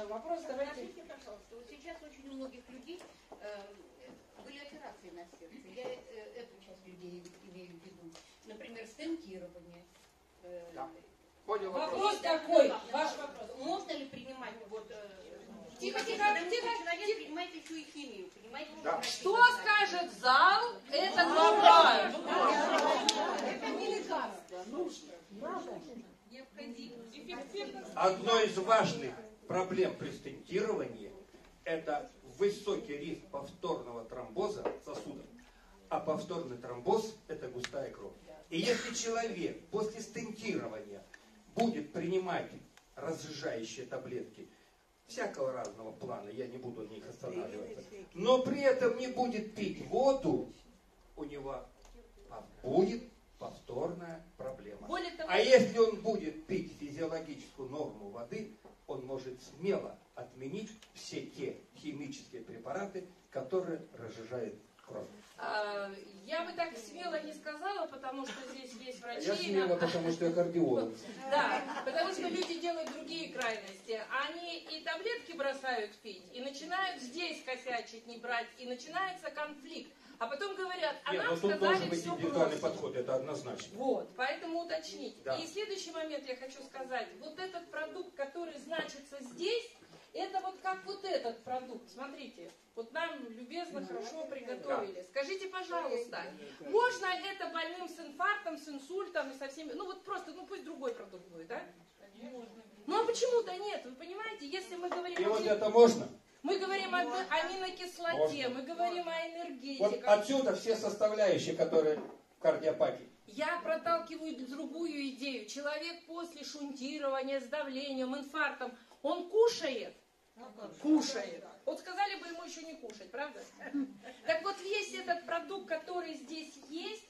Вопрос, давайте. Скажите, пожалуйста, вот сейчас очень у многих людей э, были операции на сердце. Я э, эту часть людей имею в виду. Например, стентирование. Э, да. Понял вопрос. Вопрос такой. Ваш вопрос. вопрос. Можно ли принимать вот... Э, тихо, тихо, тихо, тихо. Человек принимает еще и химию. Принимает, да. Что скажет зал? Это глобально. Это не лекарство. Нужно. Необходимо. Одно из важных проблем при стентировании – это высокий риск повторного тромбоза сосудов, а повторный тромбоз – это густая кровь. И если человек после стентирования будет принимать разжижающие таблетки всякого разного плана, я не буду на них останавливаться, но при этом не будет пить воду, у него будет повторная проблема. А если он будет пить физиологическую норму воды, он может смело отменить все те химические препараты, которые разжижают Я бы так смело не сказала, потому что здесь есть врачи. Я смело, потому что я кардиолог. Да, потому что люди делают другие крайности. Они и таблетки бросают пить, и начинают здесь косячить, не брать, и начинается конфликт. А потом говорят, а нам сказали все просто. Это однозначно. Вот, поэтому уточнить. Да. И следующий момент я хочу сказать. Вот этот продукт, который значится здесь, это вот как вот этот продукт. Смотрите, вот нам любезно, хорошо приготовили. Скажите, пожалуйста, можно это больным с инфарктом, с инсультом и со всеми... Ну вот просто, ну пусть другой продукт будет, да? Ну а почему-то нет, вы понимаете, если мы говорим... И вот это можно? Мы говорим о аминокислоте, можно. Мы говорим о энергетике. Вот отсюда все составляющие, которые в кардиопаке. Я проталкиваю другую идею. Человек после шунтирования с давлением, инфарктом, он кушает? Кушает. Вот сказали бы ему еще не кушать, правда? Так вот весь этот продукт, который здесь есть,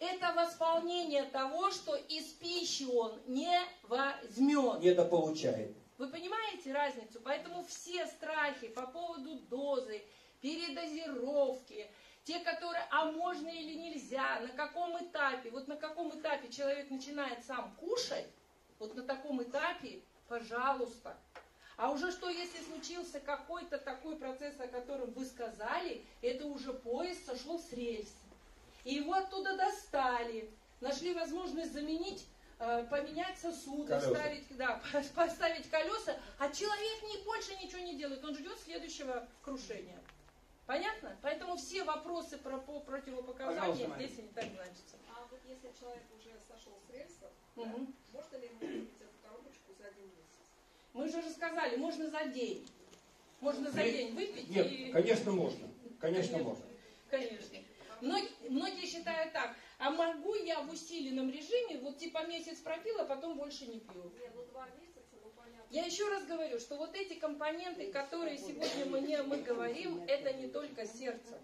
это восполнение того, что из пищи он не возьмет. Недополучает. Вы понимаете разницу? Поэтому все страхи по поводу дозы, передозировки, те, которые, а можно или нельзя, на каком этапе, вот на каком этапе человек начинает сам кушать, вот на таком этапе, пожалуйста. А уже что, если случился какой-то такой процесс, о котором вы сказали, это уже поезд сошел с рельс. И его оттуда достали, нашли возможность заменить, поменять сосуды, ставить, да, поставить колеса, а человек не, больше ничего не делает, он ждет следующего крушения. Понятно? Поэтому все вопросы про по противопоказания здесь и не так значатся. А вот если человек уже сошел с рельсов, угу. Да, можно ли ему купить эту коробочку за один месяц? Мы же рассказали, можно за день. Можно за Нет. день выпить. Нет, и... конечно можно. Конечно, конечно можно. Конечно. Мног... Многие считают так, а могу я в усиленном режиме, вот типа месяц пропила, потом больше не пью. Нет, ну два месяца. Я еще раз говорю, что вот эти компоненты, которые сегодня мы, не, мы говорим, это не только сердце.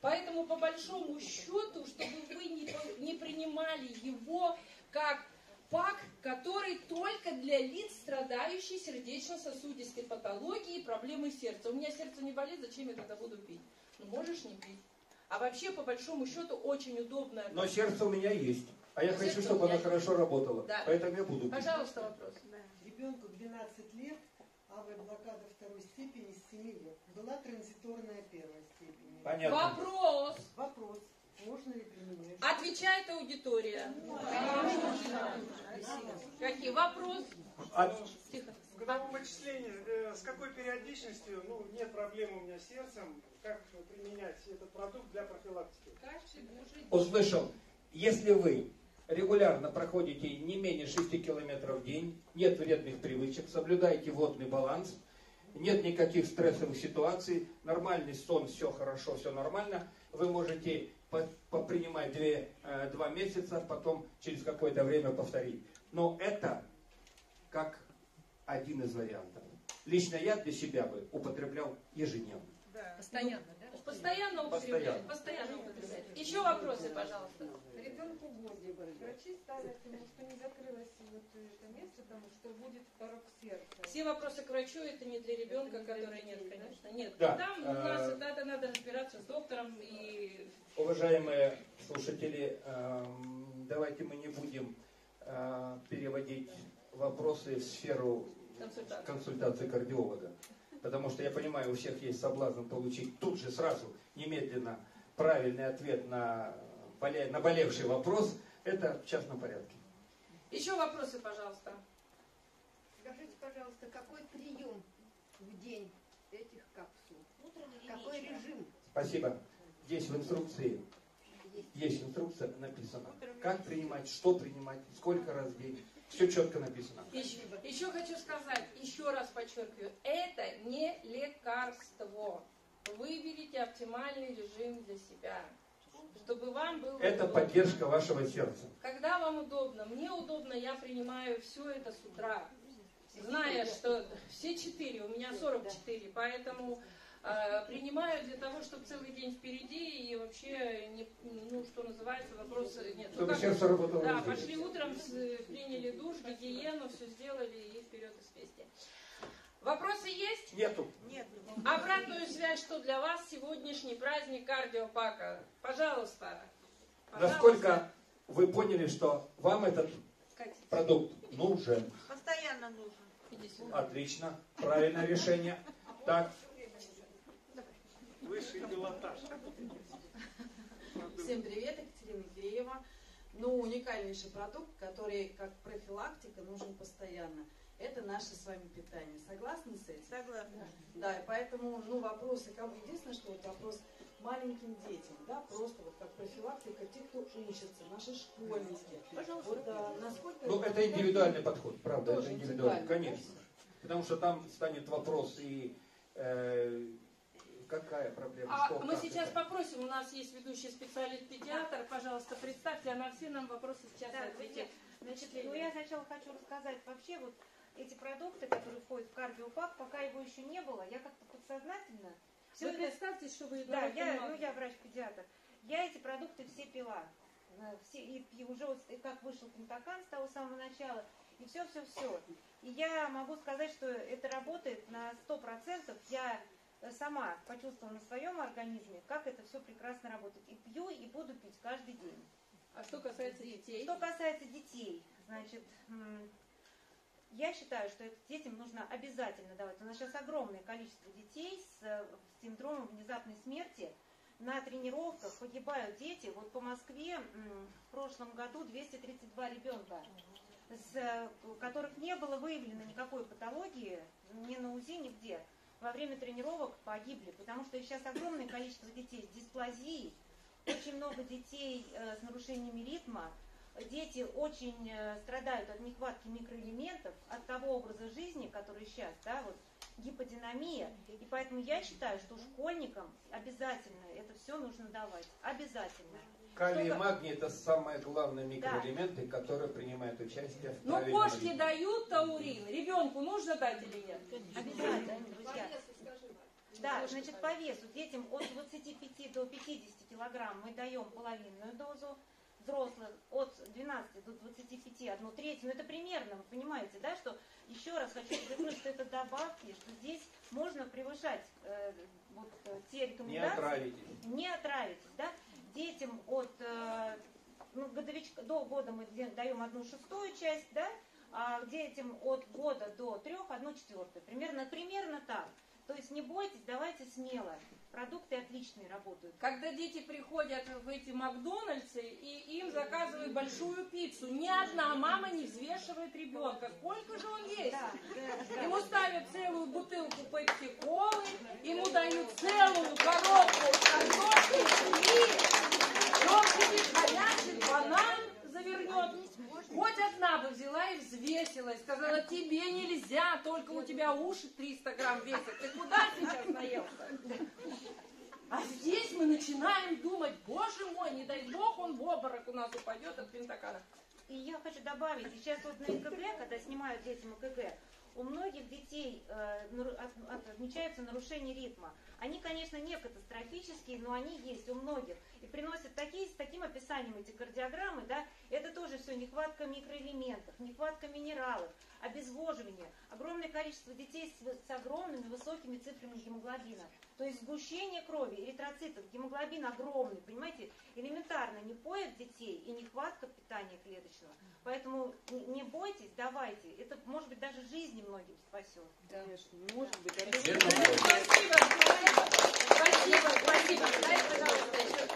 Поэтому по большому счету, чтобы вы не, не принимали его как пак, который только для лиц, страдающих сердечно-сосудистой патологией и проблемой сердца. У меня сердце не болит, зачем я тогда буду пить? Ну можешь не пить. А вообще по большому счету очень удобно. Но сердце у меня есть. А я хочу, чтобы она хорошо работала. Да. Поэтому я буду. Пожалуйста, вопрос. Ребенку двенадцать лет, АВ-блокада второй степени с семи лет. Была транзиторная первой степени. Понятно. Вопрос. Вопрос. Можно ли применять? Отвечает аудитория. Какие вопросы? Тихо. В годовом вычислении с какой периодичностью, ну, нет проблем у меня с сердцем, как применять этот продукт для профилактики? Услышал. Если вы регулярно проходите не менее шести километров в день, нет вредных привычек, соблюдаете водный баланс, нет никаких стрессовых ситуаций, нормальный сон, все хорошо, все нормально, вы можете попринимать два месяца, потом через какое-то время повторить. Но это как один из вариантов. Лично я для себя бы употреблял ежедневно. Постоянно, ну, да? Постоянно употреблять. Постоянно. Постоянно употреблять. Еще вопросы, пожалуйста. Ребенку годик. Врачи ставят ему, что не закрылось вот это место, потому что будет порог сердца. Все вопросы к врачу, это не для ребенка, который нет, конечно. Нет. Да. Там у нас надо, надо разбираться с доктором. И... Уважаемые слушатели, давайте мы не будем переводить вопросы в сферу консультации, консультации кардиолога. Потому что я понимаю, у всех есть соблазн получить тут же, сразу, немедленно правильный ответ на наболевший вопрос. Это в частном порядке. Еще вопросы, пожалуйста. Скажите, пожалуйста, какой прием в день этих капсул? Какой режим? Спасибо. Здесь в инструкции есть, есть инструкция, написана. Как принимать, что принимать, сколько раз в день. Все четко написано. Еще, еще хочу сказать, еще раз подчеркиваю, это не лекарство. Выберите оптимальный режим для себя, чтобы вам было это удобно. Поддержка вашего сердца. Когда вам удобно. Мне удобно, я принимаю все это с утра. Зная, что все четыре, у меня сорок четыре, поэтому э, принимаю для того, чтобы целый день впереди и вообще, не, ну, что называется, вопросы нет. Чтобы ну, сердце работало. Да, пошли утром, приняли душ, гигиену, все сделали и вперед из песни. Вопросы есть? Нету. Нет. Обратную связь, что для вас сегодняшний праздник КардиоПака? Пожалуйста. Пожалуйста. Насколько вы поняли, что вам этот продукт нужен? Постоянно нужен. Отлично. Правильное решение. Так. Высший пилотаж. Всем привет, Екатерина Греева. Ну, уникальнейший продукт, который как профилактика нужен постоянно. Это наше с вами питание. Согласны с этим? Согласны. Да, и поэтому, ну, вопросы, кому единственное, что вот вопрос маленьким детям, да, просто вот как профилактика, те, кто учится, наши школьники. Пожалуйста. Вот, а, насколько ну, это индивидуальный подход, правда, это индивидуальный, конечно. Потому что там станет вопрос и... Э, какая проблема? А мы сейчас попросим, у нас есть ведущий специалист-педиатр, пожалуйста, представьте, она все нам вопросы сейчас да, ответит. Значит, ну, я сначала хочу рассказать вообще вот эти продукты, которые входят в КардиоПак, пока его еще не было, я как-то подсознательно... Все вы представьте, что вы... Да, я, ну, я врач-педиатр. Я эти продукты все пила. Все, и, и уже вот, и как вышел Пентакан с того самого начала, и все-все-все. И я могу сказать, что это работает на сто процентов. Я сама почувствовала на своем организме, как это все прекрасно работает. И пью, и буду пить каждый день. А что касается детей? Что касается детей, значит... Я считаю, что детям нужно обязательно давать. У нас сейчас огромное количество детей с синдромом внезапной смерти. На тренировках погибают дети. Вот по Москве в прошлом году двести тридцать два ребенка, с которых не было выявлено никакой патологии, ни на УЗИ, нигде. Во время тренировок погибли, потому что сейчас огромное количество детей с дисплазией, очень много детей с нарушениями ритма. Дети очень страдают от нехватки микроэлементов, от того образа жизни, который сейчас, да, вот, гиподинамия. И поэтому я считаю, что школьникам обязательно это все нужно давать. Обязательно. Калий и магний – это самые главные микроэлементы, да, которые принимают участие в правильном... Ну, кошки дают таурин. Ребенку нужно дать или нет? Обязательно, друзья. Да, значит, по весу детям от двадцати пяти до пятидесяти килограмм мы даем половинную дозу. Взрослых от двенадцати до двадцати пяти, одну треть. Но это примерно, вы понимаете, да, что еще раз хочу подчеркнуть, что это добавки, что здесь можно превышать э, вот те рекомендации. Не отравитесь. Не отравитесь, да. Детям от э, ну, годовичка, до года мы даем одну шестую часть, да, а детям от года до трех одну четвертую. Примерно, примерно так. То есть не бойтесь, давайте смело. Продукты отличные работают. Когда дети приходят в эти Макдональдсы и им заказывают большую пиццу, ни одна мама не взвешивает ребенка. Сколько же он есть? Да, да, ему да. ставят целую бутылку пепси-колы, ему дают целую коробку картошки, и он будет горячий банан. Завернет. Хоть одна бы взяла и взвесилась, сказала, тебе нельзя, только у тебя уши триста грамм весят. Ты куда сейчас наелся? А здесь мы начинаем думать, боже мой, не дай бог он в обморок у нас упадет от Пентакана. И я хочу добавить, сейчас вот на ЭКГ, когда снимают детям ЭКГ, у многих детей отмечаются нарушения ритма. Они, конечно, не катастрофические, но они есть у многих. И приносят такие, с таким описанием эти кардиограммы, да, это тоже все нехватка микроэлементов, нехватка минералов, обезвоживание. Огромное количество детей с, с огромными высокими цифрами гемоглобина. То есть сгущение крови, эритроцитов, гемоглобин огромный, понимаете, элементарно не поят детей и нехватка питания клеточного. Поэтому не бойтесь, давайте. Это, может быть, даже жизни многим спасет. Да. Конечно, может быть. Спасибо, спасибо, спасибо. Дайте, пожалуйста, еще.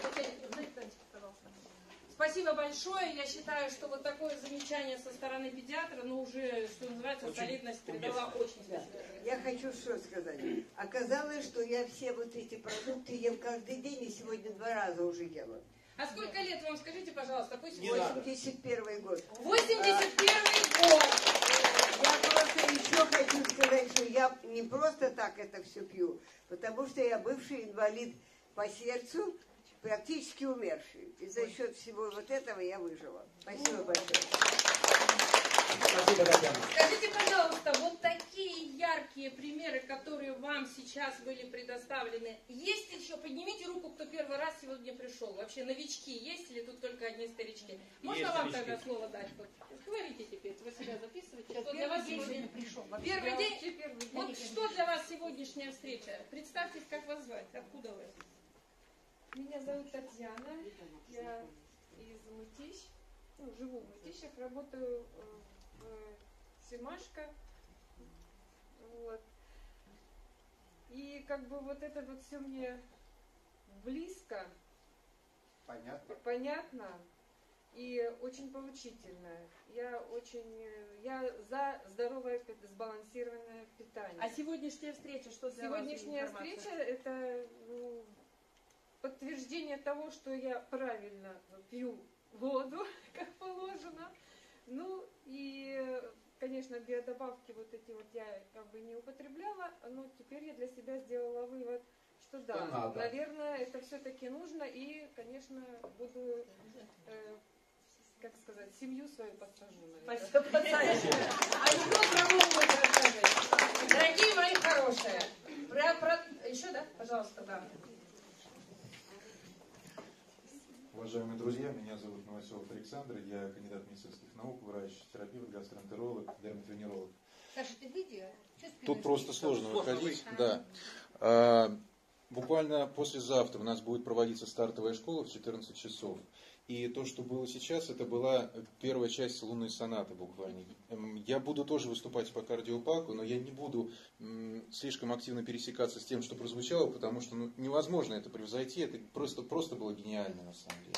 Спасибо большое. Я считаю, что вот такое замечание со стороны педиатра, ну уже, что называется, очень солидность придала очень. Да. Я хочу что сказать. Оказалось, что я все вот эти продукты ем каждый день и сегодня два раза уже ела. А сколько лет вам, скажите, пожалуйста, пусть... восемьдесят первый год. восемьдесят первый год. Я просто еще хочу сказать, что я не просто так это все пью, потому что я бывший инвалид по сердцу, практически умерший. И за счет всего вот этого я выжила. Спасибо большое. Спасибо, Татьяна. Скажите, пожалуйста, вот такие яркие примеры, которые вам сейчас были предоставлены, есть еще? Поднимите руку, кто первый раз сегодня пришел? Вообще новички есть или тут только одни старички? Можно есть вам новички. Тогда слово дать? Вот. Говорите теперь, вы себя записываете. Что для вас сегодня пришел? Первый день? Вообще, первый день. Вот что для вас сегодняшняя встреча? Представьтесь, как вас звать, откуда вы? Меня зовут Татьяна, я из Мытищ, ну, живу в Мытищах, работаю в Семашко. Вот. И как бы вот это вот все мне близко, понятно, понятно и очень поучительно. Я очень, я за здоровое, сбалансированное питание. А сегодняшняя встреча, что за сегодняшняя встреча, это ну, подтверждение того, что я правильно пью воду, как положено. Ну и, конечно, биодобавки вот эти вот я как бы не употребляла, но теперь я для себя сделала вывод, что да, надо. Наверное, это все-таки нужно и, конечно, буду, э, как сказать, семью свою подсажу. Спасибо. Дорогие мои хорошие, про, про... еще, да, пожалуйста, да. Уважаемые друзья, меня зовут Новоселов Александр, я кандидат медицинских наук, врач-терапевт, гастроэнтеролог, дерматовенеролог. Саша, ты выйди, а? Тут просто сложно выходить, да. А, буквально послезавтра у нас будет проводиться стартовая школа в четырнадцать часов. И то, что было сейчас, это была первая часть лунной сонаты буквально. Я буду тоже выступать по кардиопаку, но я не буду слишком активно пересекаться с тем, что прозвучало, потому что ну, невозможно это превзойти. Это просто, просто было гениально на самом деле.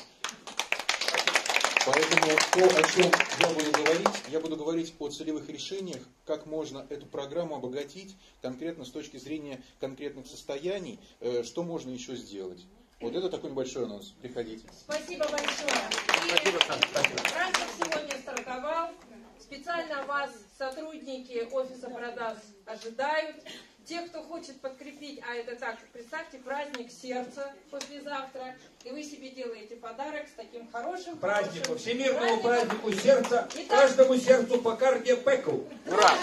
Поэтому то, о чем я буду говорить, я буду говорить о целевых решениях, как можно эту программу обогатить конкретно с точки зрения конкретных состояний, что можно еще сделать. Вот это такой небольшой анонс. Приходите. Спасибо большое. И спасибо, спасибо. Праздник сегодня стартовал. Специально вас сотрудники офиса продаж ожидают. Те, кто хочет подкрепить, а это так, представьте, праздник сердца послезавтра. И вы себе делаете подарок с таким хорошим... Празднику, хорошим всемирному празднику, празднику сердца, итак, каждому сердцу по кардиопаку. Ура!